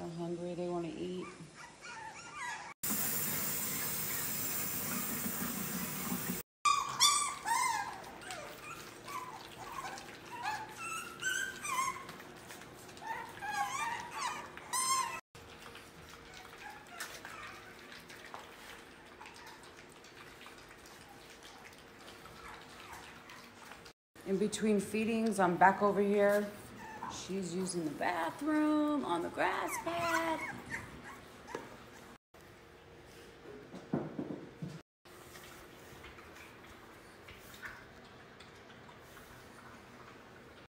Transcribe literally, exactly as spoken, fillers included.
They're hungry, they want to eat. In between feedings, I'm back over here. She's using the bathroom on the grass pad.